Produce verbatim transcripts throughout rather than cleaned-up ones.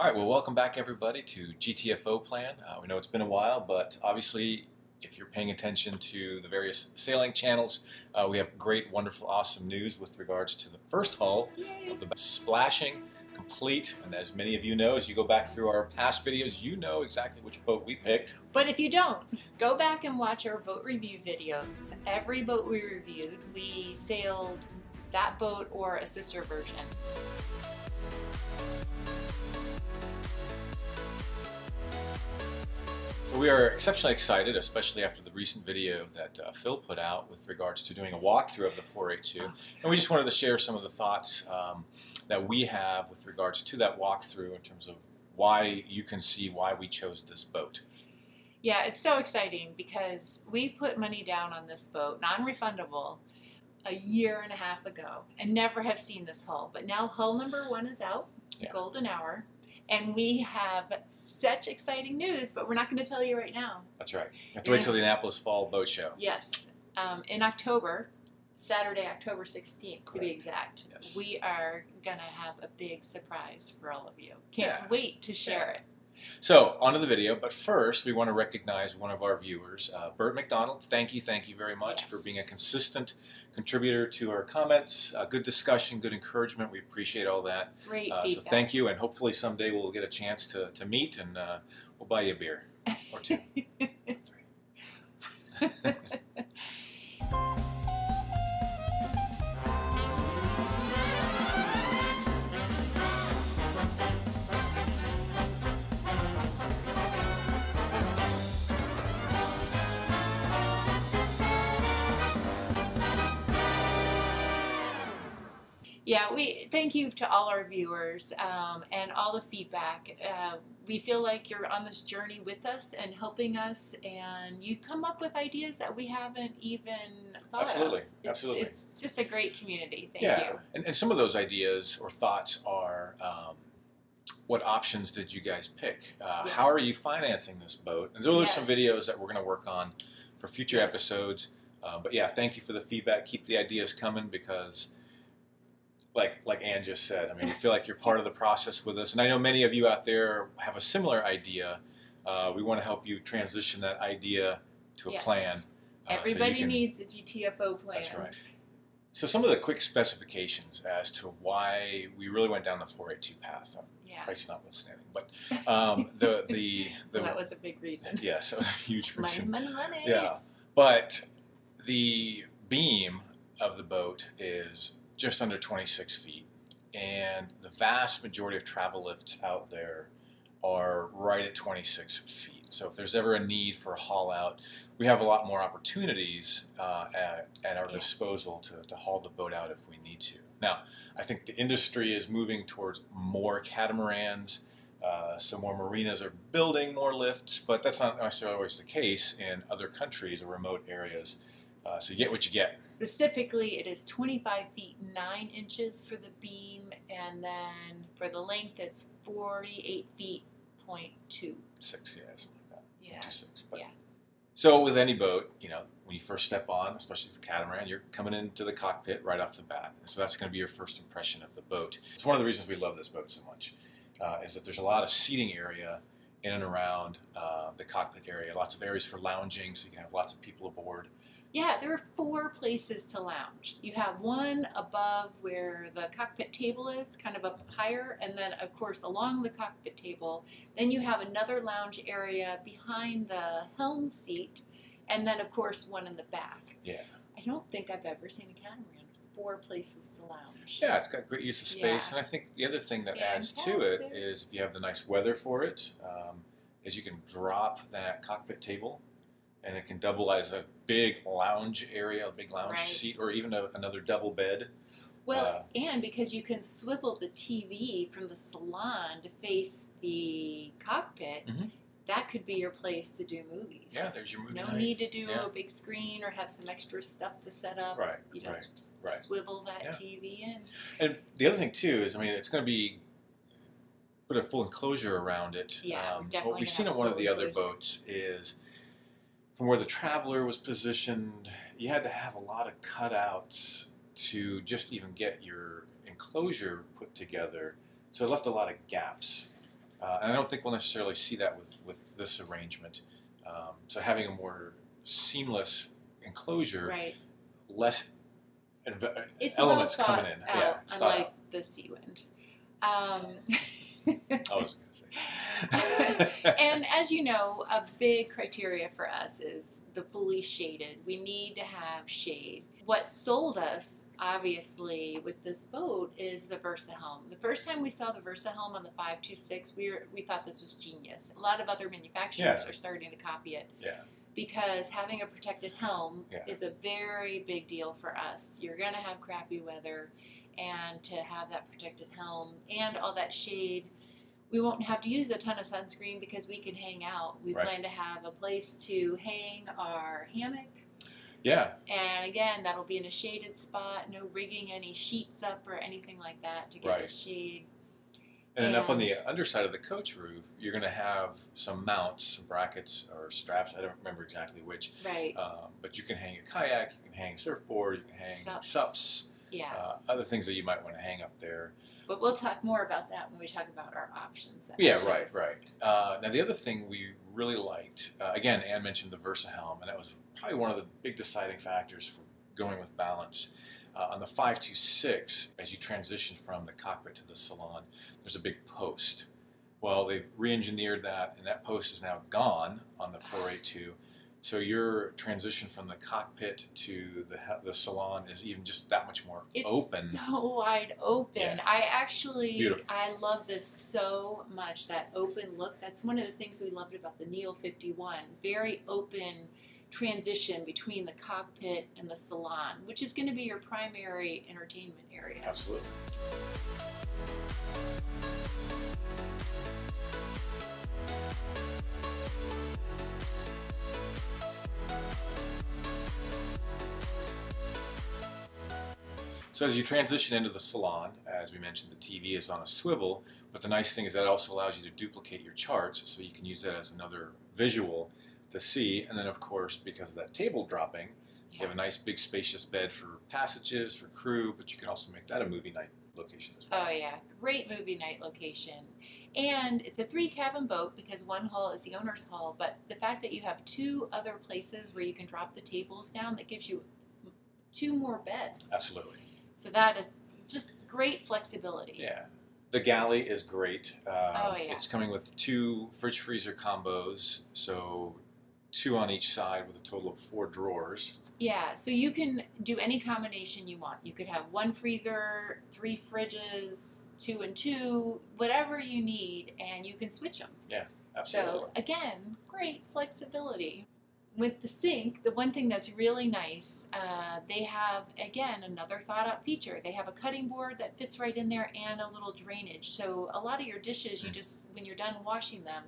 All right, well, welcome back, everybody, to G T F O plan. Uh, we know it's been a while, but obviously, if you're paying attention to the various sailing channels, uh, we have great, wonderful, awesome news with regards to the first hull of the splashing complete. And as many of you know, as you go back through our past videos, you know exactly which boat we picked. But if you don't, go back and watch our boat review videos. Every boat we reviewed, we sailed that boat or a sister version. So we are exceptionally excited, especially after the recent video that uh, Phil put out with regards to doing a walkthrough of the four eighty-two. And we just wanted to share some of the thoughts um, that we have with regards to that walkthrough in terms of why you can see why we chose this boat. Yeah, it's so exciting because we put money down on this boat, non-refundable, a year and a half ago and never have seen this hull. But now hull number one is out, yeah. Golden Hour, and we have such exciting news, but we're not going to tell you right now. That's right. You have to wait till the Annapolis Fall Boat Show. Yes. Um, in October, Saturday, October sixteenth, correct, to be exact, yes, we are going to have a big surprise for all of you. Can't yeah. wait to share yeah. it. So, on to the video, but first we want to recognize one of our viewers, uh, Bert McDonald. Thank you, thank you very much yes. for being a consistent contributor to our comments. Uh, good discussion, good encouragement. We appreciate all that. Great uh, feedback. So thank you, and hopefully someday we'll get a chance to, to meet, and uh, we'll buy you a beer or two. Three. Yeah, we thank you to all our viewers um, and all the feedback. Uh, we feel like you're on this journey with us and helping us, and you come up with ideas that we haven't even thought absolutely. of. It's, absolutely, it's just a great community. Thank yeah. you. And, and some of those ideas or thoughts are, um, what options did you guys pick? Uh, yes. How are you financing this boat? And those yes. are some videos that we're going to work on for future yes. episodes. Uh, but yeah, thank you for the feedback. Keep the ideas coming because, Like, like Ann just said, I mean, we feel like you're part of the process with us. And I know many of you out there have a similar idea. Uh, we want to help you transition that idea to a yes. plan. Uh, Everybody so can, needs a G T F O plan. That's right. So some of the quick specifications as to why we really went down the four eighty-two path, yeah. price notwithstanding. But um, the, the, the, well, that was a big reason. Yes, yeah, so a huge reason. Money, money, money. Yeah. But the beam of the boat is just under twenty-six feet, and the vast majority of travel lifts out there are right at twenty-six feet. So if there's ever a need for a haul out, we have a lot more opportunities uh, at, at our yeah. disposal to, to haul the boat out if we need to. Now, I think the industry is moving towards more catamarans, uh, so more marinas are building more lifts, but that's not necessarily always the case in other countries or remote areas. Uh, so you get what you get. Specifically, it is twenty-five feet nine inches for the beam, and then for the length, it's forty-eight feet point two. Six, yeah, something like that. Yeah. Six, but. Yeah. So with any boat, you know, when you first step on, especially the catamaran, you're coming into the cockpit right off the bat. And so that's going to be your first impression of the boat. It's one of the reasons we love this boat so much, uh, is that there's a lot of seating area in and around uh, the cockpit area. Lots of areas for lounging, so you can have lots of people aboard. Yeah, there are four places to lounge. You have one above where the cockpit table is, kind of up higher, and then, of course, along the cockpit table. Then you have another lounge area behind the helm seat, and then, of course, one in the back. Yeah. I don't think I've ever seen a catamaran with four places to lounge. Yeah, it's got great use of space, yeah. and I think the other thing that Fantastic. adds to it is if you have the nice weather for it, um, is you can drop that cockpit table, and it can double as a big lounge area, a big lounge right. seat, or even a, another double bed. Well, uh, and because you can swivel the T V from the salon to face the cockpit, mm-hmm. that could be your place to do movies. Yeah, there's your movie No night. need to do yeah. a big screen or have some extra stuff to set up. Right, You just right, right. swivel that yeah. T V in. And the other thing, too, is, I mean, it's going to be, put a full enclosure around it. Yeah, um, definitely. What we've seen on one of the other boats is, from where the traveler was positioned, you had to have a lot of cutouts to just even get your enclosure put together. So it left a lot of gaps. Uh, and I don't think we'll necessarily see that with, with this arrangement. Um, so having a more seamless enclosure, right. less it's elements well coming in. Out, yeah, unlike the Sea Wind. Um, I was going to say. And as you know, a big criteria for us is the fully shaded. We need to have shade. What sold us, obviously, with this boat is the Versa Helm. The first time we saw the Versa Helm on the five two six, we were, we thought this was genius. A lot of other manufacturers yeah. are starting to copy it. Yeah. Because having a protected helm yeah. is a very big deal for us. You're going to have crappy weather, and to have that protected helm and all that shade, we won't have to use a ton of sunscreen because we can hang out. We right. plan to have a place to hang our hammock. Yeah. And again, that'll be in a shaded spot, no rigging any sheets up or anything like that to get right. the shade. And, and then up on the underside of the coach roof, you're going to have some mounts, some brackets or straps. I don't remember exactly which. Right. Um, but you can hang a kayak, you can hang a surfboard, you can hang sups. sups Yeah. Uh, other things that you might want to hang up there. But we'll talk more about that when we talk about our options. That yeah, right, right. Uh, now, the other thing we really liked, uh, again, Ann mentioned the Versa Helm, and that was probably one of the big deciding factors for going with Balance. Uh, on the five two six, as you transition from the cockpit to the salon, there's a big post. Well, they've re-engineered that, and that post is now gone on the four eighty-two. So your transition from the cockpit to the the salon is even just that much more it's open. It's so wide open. Yeah. I actually, Beautiful. I love this so much, that open look. That's one of the things we loved about the Neel fifty-one. Very open transition between the cockpit and the salon, which is going to be your primary entertainment area. Absolutely. So as you transition into the salon, as we mentioned, the T V is on a swivel, but the nice thing is that also allows you to duplicate your charts, so you can use that as another visual to see. And then, of course, because of that table dropping, yeah. you have a nice big spacious bed for passages, for crew, but you can also make that a movie night location as well. Oh yeah, great movie night location. And it's a three cabin boat because one hull is the owner's hull, but the fact that you have two other places where you can drop the tables down, that gives you two more beds. Absolutely. So that is just great flexibility. Yeah. The galley is great. Um, oh, yeah. It's coming with two fridge freezer combos, so two on each side with a total of four drawers. Yeah, so you can do any combination you want. You could have one freezer, three fridges, two and two, whatever you need, and you can switch them. Yeah, absolutely. So, again, great flexibility. With the sink, the one thing that's really nice, uh, they have, again, another thought-out feature. They have a cutting board that fits right in there and a little drainage. So a lot of your dishes, you just, when you're done washing them,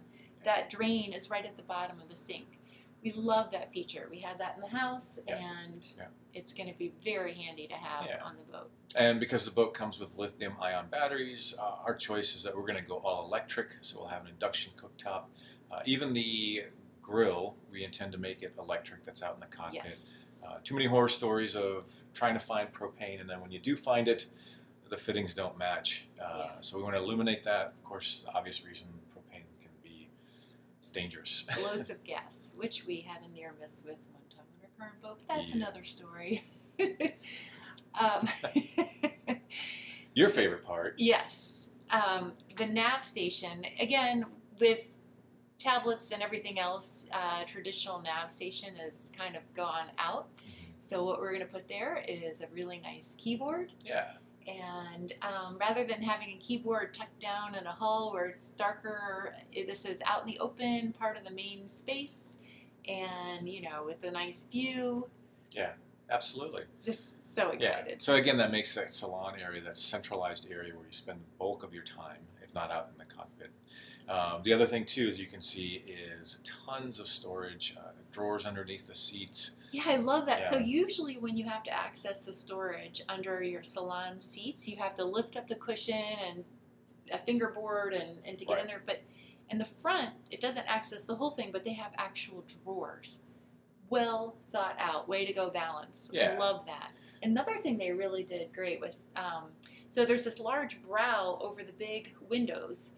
that drain is right at the bottom of the sink. We love that feature. We had that in the house, yeah. and yeah. it's going to be very handy to have yeah. on the boat. And because the boat comes with lithium-ion batteries, uh, our choice is that we're going to go all electric, so we'll have an induction cooktop. Uh, even the grill, we intend to make it electric. That's out in the cockpit. Yes. Uh, too many horror stories of trying to find propane, and then when you do find it, the fittings don't match. Uh, yeah. So we want to eliminate that. Of course, the obvious reason, propane can be dangerous. Explosive gas, which we had a near miss with one time on our current boat. But that's yeah. another story. um, Your favorite part? Yes, um, the nav station. Again, with tablets and everything else, uh, traditional nav station has kind of gone out. So what we're going to put there is a really nice keyboard. Yeah. And um, rather than having a keyboard tucked down in a hull where it's darker, this is out in the open, part of the main space, and you know, with a nice view. Yeah, absolutely. Just so excited. Yeah. So again, that makes that salon area, that centralized area where you spend the bulk of your time, if not out in the cockpit. Um, the other thing, too, as you can see, is tons of storage, uh, drawers underneath the seats. Yeah, I love that. Yeah. So usually when you have to access the storage under your salon seats, you have to lift up the cushion and a fingerboard and, and to get right. in there. But in the front, it doesn't access the whole thing, but they have actual drawers. Well thought out. Way to go, Balance. Yeah. I love that. Another thing they really did great with, um, so there's this large brow over the big windows.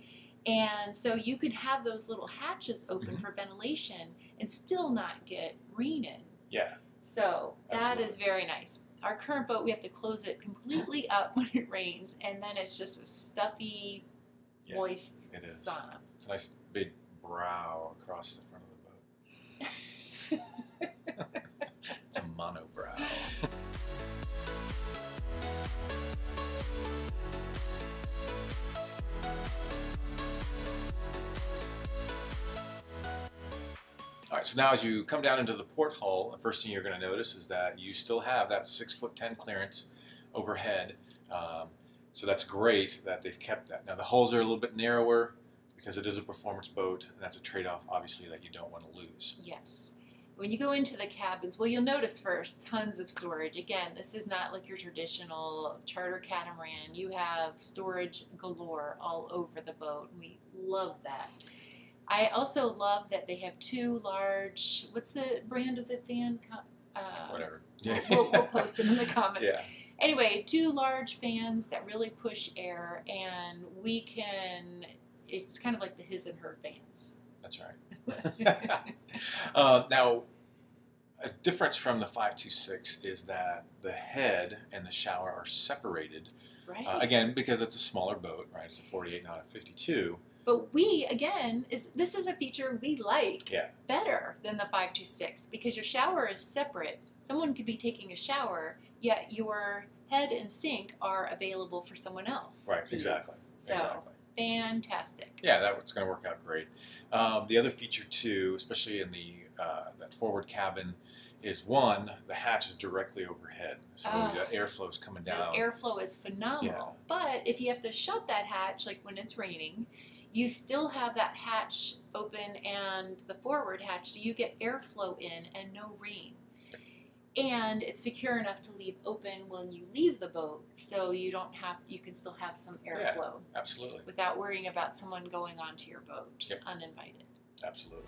And so you could have those little hatches open mm-hmm. for ventilation and still not get renin. Yeah. So that Absolutely. Is very nice. Our current boat, we have to close it completely up when it rains, and then it's just a stuffy, yeah, moist it is. sauna. It's a nice big brow across the front of the boat. It's a monobrow. All right, so now as you come down into the port hull, the first thing you're going to notice is that you still have that six foot ten clearance overhead. Um, so that's great that they've kept that. Now the hulls are a little bit narrower because it is a performance boat, and that's a trade-off, obviously, that you don't want to lose. Yes. When you go into the cabins, well, you'll notice first, tons of storage. Again, this is not like your traditional charter catamaran. You have storage galore all over the boat, and we love that. I also love that they have two large, what's the brand of the fan? Uh, Whatever. Yeah. we'll, we'll post it in the comments. Yeah. Anyway, two large fans that really push air, and we can, it's kind of like the his and her fans. That's right. uh, now, a difference from the five two six is that the head and the shower are separated. Right. Uh, again, because it's a smaller boat, right? It's a forty-eight, not a fifty-two. But we, again, is this is a feature we like yeah. better than the five two six because your shower is separate. Someone could be taking a shower, yet your head and sink are available for someone else. Right, exactly. So, exactly. Fantastic. Yeah, that's going to work out great. Um, the other feature, too, especially in the uh, that forward cabin, is one, the hatch is directly overhead, so uh, the airflow is coming down. The airflow is phenomenal. Yeah. But if you have to shut that hatch, like when it's raining, you still have that hatch open and the forward hatch, so you get airflow in and no rain. And it's secure enough to leave open when you leave the boat, so you don't have, you can still have some airflow. Yeah, absolutely. Without worrying about someone going onto your boat yep. uninvited. Absolutely.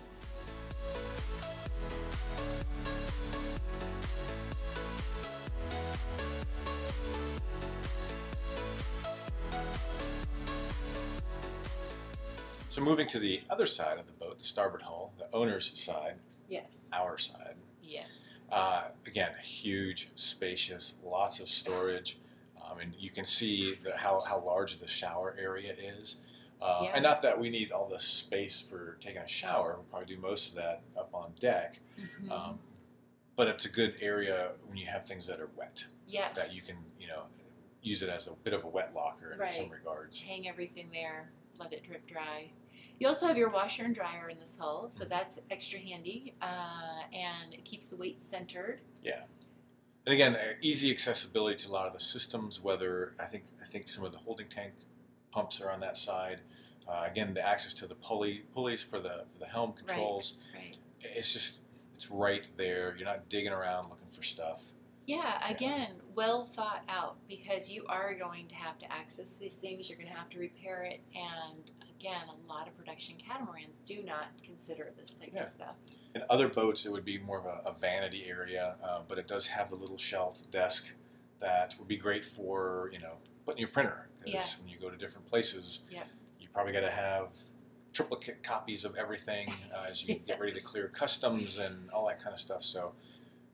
So moving to the other side of the boat, the starboard hull, the owner's side, yes, our side. Yes. Uh, again, huge, spacious, lots of storage. Um, and you can see the, how, how large the shower area is. Uh, yeah. And not that we need all the space for taking a shower. We'll probably do most of that up on deck. Mm-hmm. um, but it's a good area when you have things that are wet. Yes. That you can, you know, use it as a bit of a wet locker in right. some regards. Hang everything there. Let it drip dry. You also have your washer and dryer in this hull, so that's extra handy, uh, and it keeps the weight centered. Yeah, and again, easy accessibility to a lot of the systems. Whether I think I think some of the holding tank pumps are on that side. Uh, again, the access to the pulley pulleys for the for the helm controls. Right, right. It's just it's right there. You're not digging around looking for stuff. Yeah, again, well thought out, because you are going to have to access these things, you're going to have to repair it, and again, a lot of production catamarans do not consider this type yeah. of stuff. In other boats, it would be more of a, a vanity area, uh, but it does have the little shelf desk that would be great for, you know, putting your printer, because yeah. when you go to different places, yeah. you probably got to have triplicate copies of everything uh, as you yes. get ready to clear customs and all that kind of stuff, so...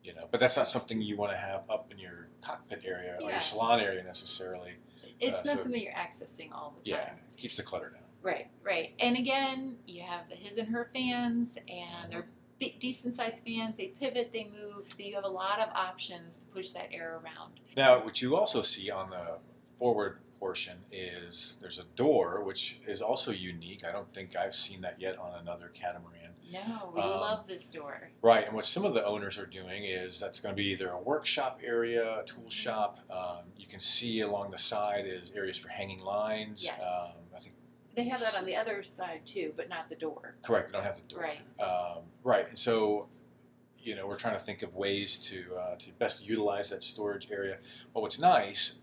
You know, but that's not something you want to have up in your cockpit area yeah. or your salon area necessarily. It's uh, not so something you're accessing all the time. Yeah, it keeps the clutter down. Right, right. And again, you have the his and her fans, and they're big, decent-sized fans. They pivot, they move, so you have a lot of options to push that air around. Now, what you also see on the forward portion is there's a door, which is also unique. I don't think I've seen that yet on another catamaran. No, we um, love this door. Right, and what some of the owners are doing is that's going to be either a workshop area, a tool shop. Um, you can see along the side is areas for hanging lines. Yes. Um, I think they have that on the other side too, but not the door. Correct, they don't have the door. Right. Um, right, and so you know we're trying to think of ways to uh, to best utilize that storage area. But what's nice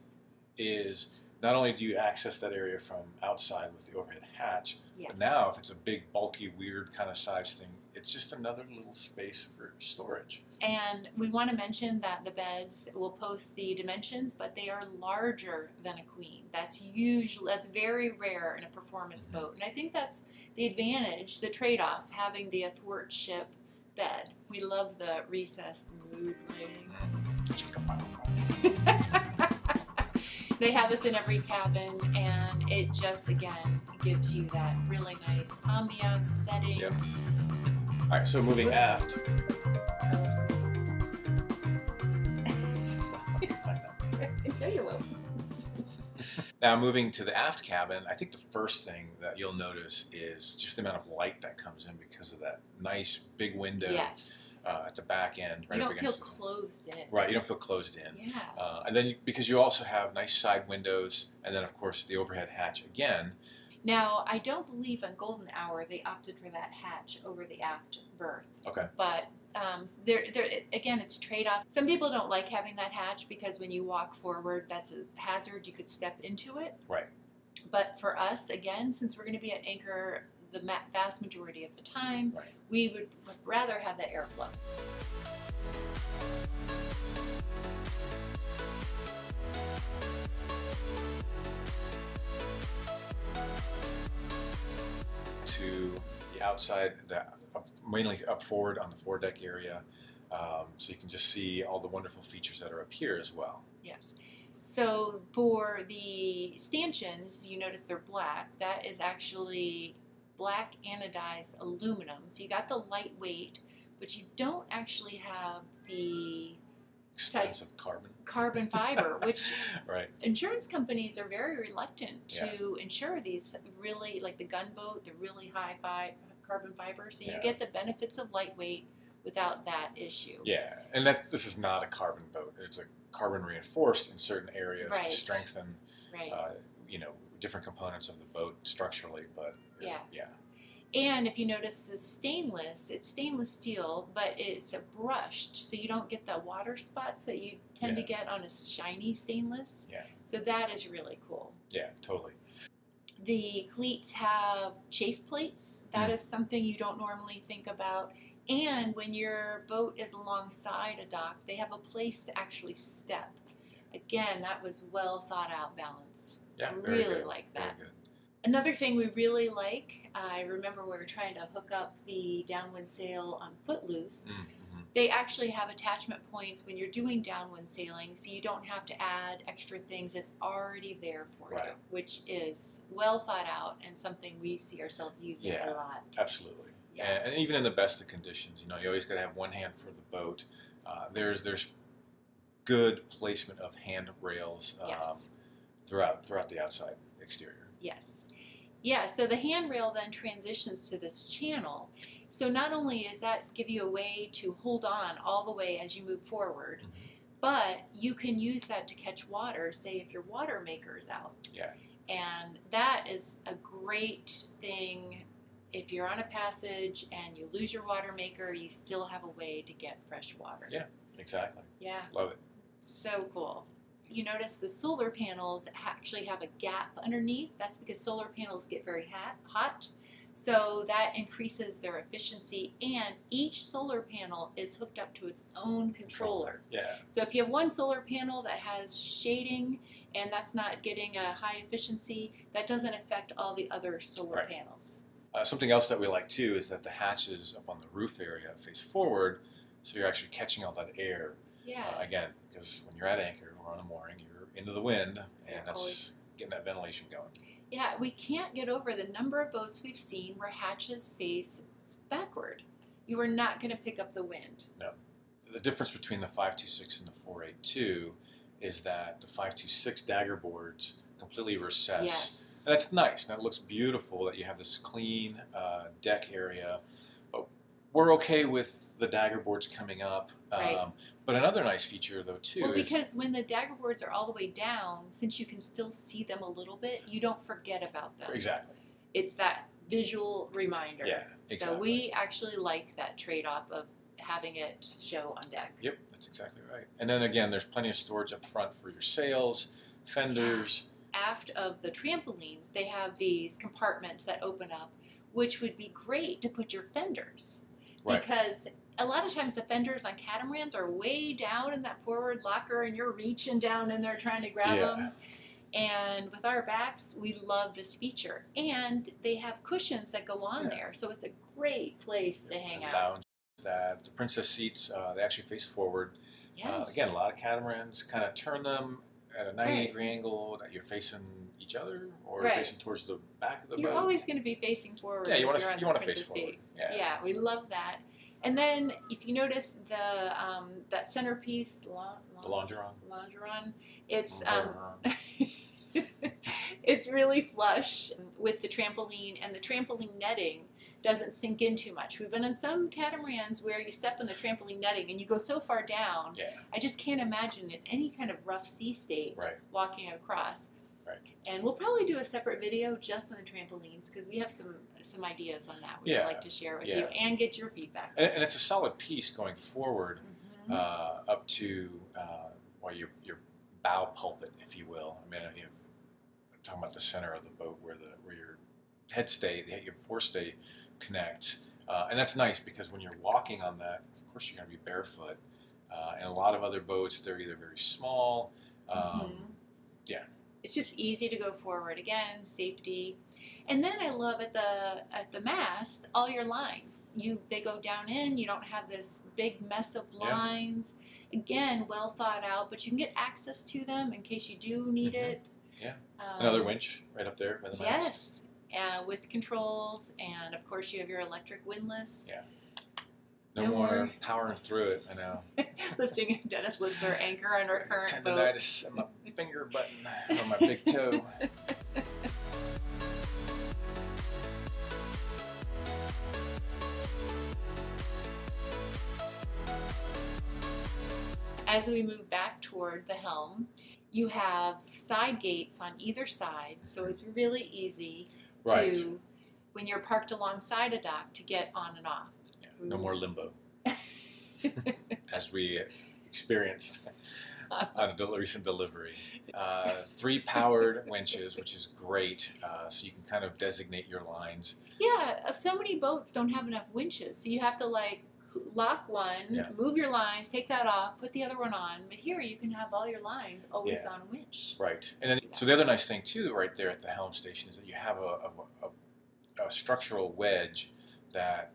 is not only do you access that area from outside with the overhead hatch, yes. but now if it's a big, bulky, weird kind of size thing, it's just another little space for storage. And we want to mention that the beds will post the dimensions, but they are larger than a queen. That's usually, that's very rare in a performance mm-hmm. boat. And I think that's the advantage, the trade-off, having the athwartship bed. We love the recessed mood lighting. They have this in every cabin, and it just, again, gives you that really nice ambiance setting. Yep. All right, so moving Oops. aft. There you will. Now moving to the aft cabin, I think the first thing that you'll notice is just the amount of light that comes in because of that nice big window yes. uh, at the back end. Right, you don't up feel closed in. Right, you don't feel closed in. Yeah. Uh, and then you, because you also have nice side windows, and then of course the overhead hatch again. Now, I don't believe on Golden Hour they opted for that hatch over the aft berth. Okay. But um, there, there again, it's trade-off. Some people don't like having that hatch because when you walk forward, that's a hazard. You could step into it. Right. But for us, again, since we're going to be at anchor the vast majority of the time, right. we would rather have that airflow. To the outside, the, up, mainly up forward on the foredeck area, um, so you can just see all the wonderful features that are up here as well. Yes. So for the stanchions, you notice they're black. That is actually black anodized aluminum. So you got the lightweight, but you don't actually have the expensive carbon carbon fiber, which right. insurance companies are very reluctant to yeah. insure these really, like the gunboat, the really high fi carbon fiber. So you yeah. get the benefits of lightweight without that issue. Yeah, and that's, this is not a carbon boat. It's a carbon reinforced in certain areas right. to strengthen, right. uh, you know, different components of the boat structurally. But yeah, yeah. And if you notice the stainless, it's stainless steel, but it's brushed, so you don't get the water spots that you tend yeah. to get on a shiny stainless. Yeah. So that is really cool. Yeah, totally. The cleats have chafe plates. That mm. is something you don't normally think about. And when your boat is alongside a dock, they have a place to actually step. Again, that was well thought out balance. Yeah, I really very good. like that. Very good. Another thing we really like, I remember we were trying to hook up the downwind sail on Footloose. Mm-hmm. They actually have attachment points when you're doing downwind sailing, so you don't have to add extra things. It's already there for right. you, which is well thought out and something we see ourselves using yeah, a lot. Absolutely. Yeah. And even in the best of conditions, you know, you always got to have one hand for the boat. Uh, there's there's good placement of handrails um, yes. throughout throughout the outside exterior. Yes. Yeah, so the handrail then transitions to this channel. So not only does that give you a way to hold on all the way as you move forward, mm-hmm. but you can use that to catch water, say if your water maker is out. Yeah. And that is a great thing. If you're on a passage and you lose your water maker, you still have a way to get fresh water. Yeah, exactly. Yeah. Love it. So cool. You notice the solar panels actually have a gap underneath. That's because solar panels get very hot, so that increases their efficiency, and each solar panel is hooked up to its own controller. Yeah. So if you have one solar panel that has shading and that's not getting a high efficiency, that doesn't affect all the other solar right. panels. Uh, something else that we like too is that the hatches up on the roof area face forward, so you're actually catching all that air. Yeah. Uh, again, because when you're at anchor or on a mooring, you're into the wind, and that's getting that ventilation going. Yeah, we can't get over the number of boats we've seen where hatches face backward. You are not going to pick up the wind. No. The difference between the five two six and the four eighty-two is that the five two six dagger boards completely recess. Yes. And that's nice. That looks beautiful that you have this clean uh, deck area. We're okay with the dagger boards coming up, um, right. but another nice feature though too well, is because when the dagger boards are all the way down, since you can still see them a little bit, you don't forget about them. Exactly. It's that visual reminder. Yeah, exactly. So we actually like that trade-off of having it show on deck. Yep, that's exactly right. And then again, there's plenty of storage up front for your sails, fenders, aft of the trampolines, they have these compartments that open up, which would be great to put your fenders. Right. Because a lot of times the fenders on catamarans are way down in that forward locker, and you're reaching down in there trying to grab yeah. them. And with our backs, we love this feature. And they have cushions that go on yeah. there, so it's a great place to hang the out. Lounge, that, the princess seats, uh, they actually face forward. Yes. Uh, again, a lot of catamarans kind of turn them at a ninety degree right. angle that you're facing each other, or right. facing towards the back of the you're boat. You're always going to be facing forward. Yeah, you want to you want to face forward. Yeah. yeah, we love that. And then if you notice the um, that centerpiece, la, la, the longeron, longeron, it's um, it's really flush with the trampoline, and the trampoline netting doesn't sink in too much. We've been on some catamarans where you step on the trampoline netting and you go so far down. Yeah. I just can't imagine in any kind of rough sea state right. walking across. Right. And we'll probably do a separate video just on the trampolines, because we have some some ideas on that we'd yeah. like to share with yeah. you and get your feedback. And, and it's a solid piece going forward mm-hmm. uh, up to uh, well, your, your bow pulpit, if you will. I mean, you know, I'm talking about the center of the boat where the where your head stay, your forestay connects, uh, and that's nice because when you're walking on that, of course you're going to be barefoot. Uh, and a lot of other boats, they're either very small. Um, mm-hmm. Yeah. It's just easy to go forward. Again, safety. And then I love at the at the mast, all your lines. You they go down in, you don't have this big mess of lines. Yeah. Again, well thought out, but you can get access to them in case you do need mm-hmm. it. Yeah. Um, Another winch right up there by the mast. Yes, uh, with controls, and of course you have your electric windlass. Yeah. No, no more, more powering through it, I know. Lifting, Dennis lifts our anchor on our current boat. Tendonitis on my finger button, on my big toe. As we move back toward the helm, you have side gates on either side, so it's really easy right. to, when you're parked alongside a dock, to get on and off. No more limbo, as we experienced on a recent delivery. Uh, three powered winches, which is great, uh, so you can kind of designate your lines. Yeah, so many boats don't have enough winches, so you have to like lock one, yeah. move your lines, take that off, put the other one on. But here you can have all your lines always yeah. on winch. Right, and then, so the other nice thing too, right there at the helm station, is that you have a, a, a structural wedge that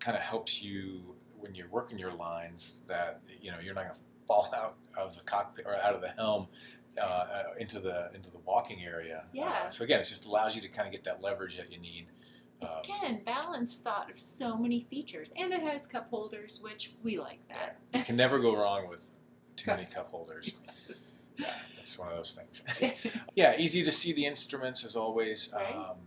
kind of helps you when you're working your lines, that you know you're not going to fall out of the cockpit or out of the helm uh, into the into the walking area. Yeah. Uh, so again, it just allows you to kind of get that leverage that you need. Um, again, Balance thought of so many features, and it has cup holders, which we like that. Yeah. You can never go wrong with too many cup holders. Yes. Yeah, that's one of those things. Yeah, easy to see the instruments as always. Right? Um,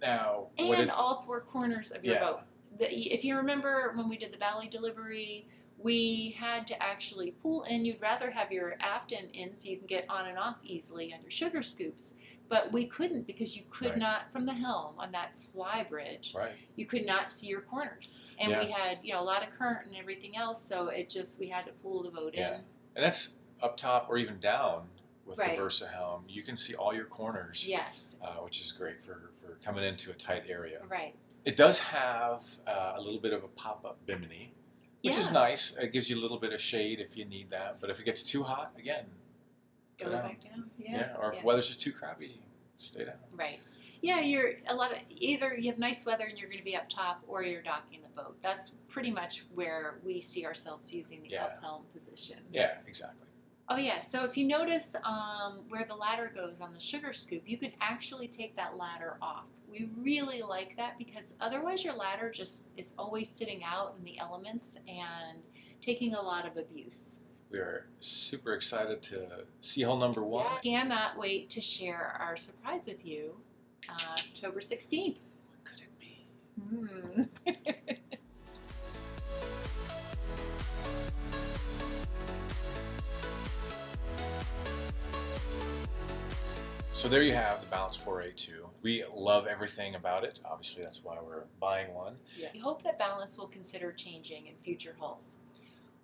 now, and what it, all four corners of your yeah. boat. The, if you remember when we did the Bali delivery, we had to actually pull in. You'd rather have your aft end in so you can get on and off easily on your sugar scoops, but we couldn't because you could right. not, from the helm on that fly bridge, right. you could not see your corners. And yeah. we had you know a lot of current and everything else, so it just, we had to pull the boat yeah. in. And that's up top or even down with right. the Versa helm. You can see all your corners, yes, uh, which is great for, for coming into a tight area. Right. It does have uh, a little bit of a pop-up bimini, which yeah. is nice. It gives you a little bit of shade if you need that. But if it gets too hot, again, go back down. Yeah. yeah. Or yeah. if weather's just too crappy, stay down. Right. Yeah. You're a lot of either you have nice weather and you're going to be up top, or you're docking the boat. That's pretty much where we see ourselves using the yeah. up helm position. Yeah. Exactly. Oh yeah. So if you notice um, where the ladder goes on the sugar scoop, you can actually take that ladder off. We really like that because otherwise your ladder just is always sitting out in the elements and taking a lot of abuse. We are super excited to see hull number one. Yeah, cannot wait to share our surprise with you uh, October sixteenth. What could it be? Mm. So there you have the Balance four eighty-two. We love everything about it. Obviously, that's why we're buying one. Yeah. We hope that Balance will consider changing in future hulls.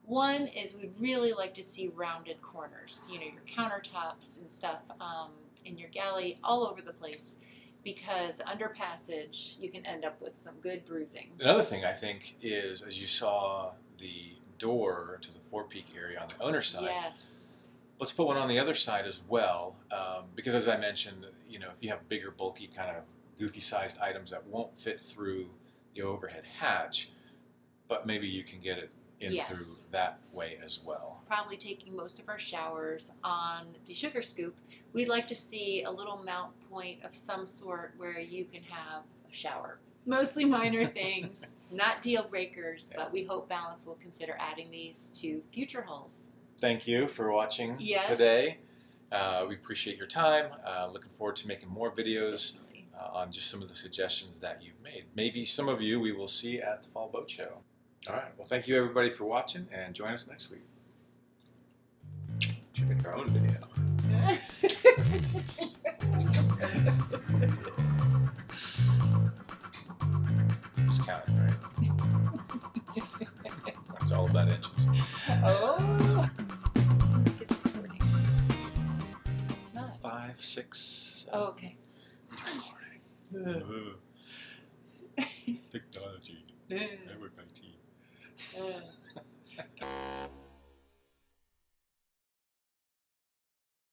One is we'd really like to see rounded corners, you know, your countertops and stuff. Um, in your galley, all over the place, because under passage, you can end up with some good bruising. Another thing I think is, as you saw the door to the forepeak area on the owner's side, yes. let's put one on the other side as well, um, because as I mentioned, you know, if you have bigger, bulky, kind of goofy-sized items that won't fit through the overhead hatch, but maybe you can get it in yes. through that way as well. Probably taking most of our showers on the sugar scoop, we'd like to see a little mount point of some sort where you can have a shower. Mostly minor things, not deal breakers, yeah. but we hope Balance will consider adding these to future hauls. Thank you for watching yes. today. Uh, we appreciate your time. Uh, looking forward to making more videos uh, on just some of the suggestions that you've made. Maybe some of you we will see at the Fall Boat Show. All right. Well, thank you, everybody, for watching, and join us next week. Should make our own video. Just counting, right? It's all about inches. Oh. It's recording. It's not. Five, six, seven. Oh, okay. Recording. Technology. Everybody. Yeah.